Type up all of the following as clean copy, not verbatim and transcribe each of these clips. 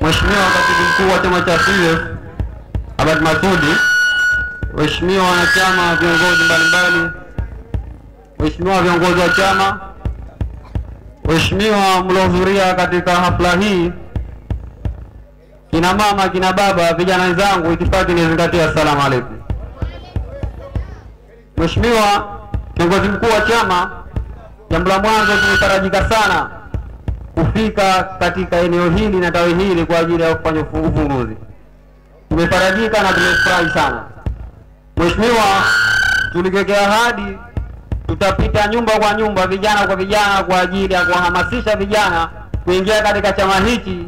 Mheshimiwa Katibu Mkuu wa Chama cha CUF Abad Masudi, Mheshimiwa wanachama, viongozi mbalimbali, Mheshimiwa viongozi wa chama, Mheshimiwa mlohudhuria katika hafla hii, kina mama, kina baba, vijana wenzangu, itifaki nizingatie. Asalamu alaykum. Mheshimiwa kiongozi mkuu wa chama, jambo la mwanzo tumetarajika sana kufika katika eneo hili na tawi hili kwa ajili ya kufanya ufunguzi. Tumetarajika na tumefurahi sana. Mheshimiwa, tuliwekea ahadi tutapita nyumba kwa nyumba, vijana kwa vijana, kwa ajili ya kuhamasisha vijana kuingia katika chama hichi.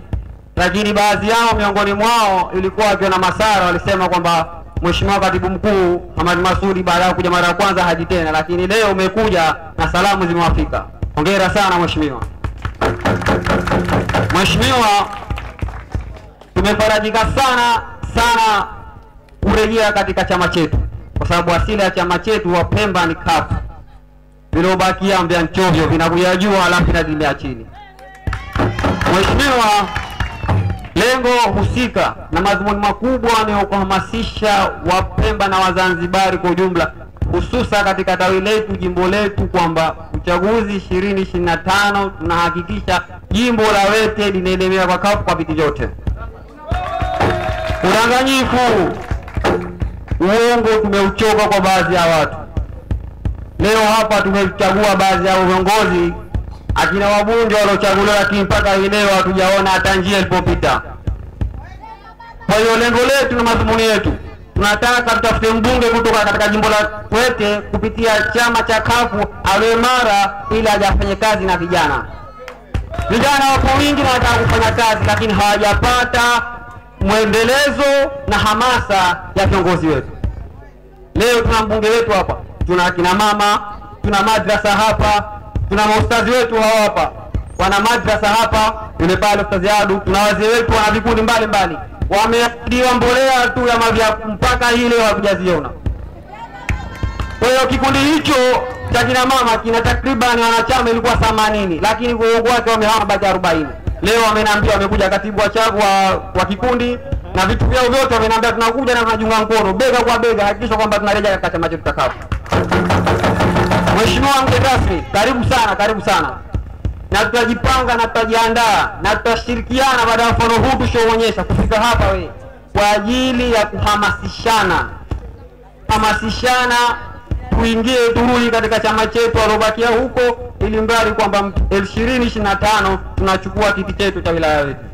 Lakini baadhi yao miongoni mwao ilikuwa akiona masara, walisema kwamba Mheshimiwa Katibu Mkuu Hamad Masudi baada ya kuja mara ya kwanza haji tena, lakini leo umekuja na salamu zimewafika. Hongera sana mheshimiwa. Mheshimiwa, tumefarajika sana sana kurejea katika chama chetu, kwa sababu asili ya chama chetu wa Pemba ni kafu. Vilobakia ambia nchovyo vinakuja juu halafu na dilia chini. Mheshimiwa, lengo husika na madhumuni makubwa ni kuhamasisha Wapemba na Wazanzibari kwa ujumla, hususa katika tawi letu, jimbo letu, kwamba uchaguzi 2025 tunahakikisha jimbo la Wete linaelemea kwa kafu kwa viti vyote. Udanganyifu, uongo tumeuchoka kwa baadhi ya watu. Leo hapa tumechagua baadhi ya viongozi akina wabunge waliochaguliwa, lakini mpaka leo hatujaona hata njia ilipopita. Kwa hiyo lengo letu na madhumuni yetu, tunataka tutafute mbunge kutoka katika jimbo la Wete kupitia chama cha kafu awe mara, ili ajafanye kazi na vijana. Vijana wapo wingi na wanataka kufanya kazi, lakini hawajapata mwendelezo na hamasa ya viongozi wetu. Leo tuna mbunge wetu hapa, tuna kina mama, tuna madrasa hapa, tuna maustazi wetu hapa, wana madrasa hapa, yule pale ustazi Adu, tuna wazee wetu wana vikundi mbalimbali. Wameahidiwa mbolea tu ya mavya mpaka ile hawajaziona. Kwa hiyo kikundi hicho cha kina mama kina takriban wanachama ilikuwa 80, lakini uongo wake wamehama baki 40. Leo wameniambia wamekuja katibu wa chagu wa kikundi na vitu vyao vyote, wameniambia tunakuja na tunajiunga mkono bega kwa bega hakikisha kwamba tunarejea katika chama chetu takapo. Mheshimiwa mgeni rasmi, karibu sana, karibu sana. Na tutajipanga na tutajiandaa na tutashirikiana baada ya mfano huu tushoonyesha kufika hapa wewe kwa ajili ya kuhamasishana. Hamasishana kuingie turudi katika chama chetu alobakia huko, ili mbali kwamba 2025 tunachukua kiti chetu cha wilaya yetu.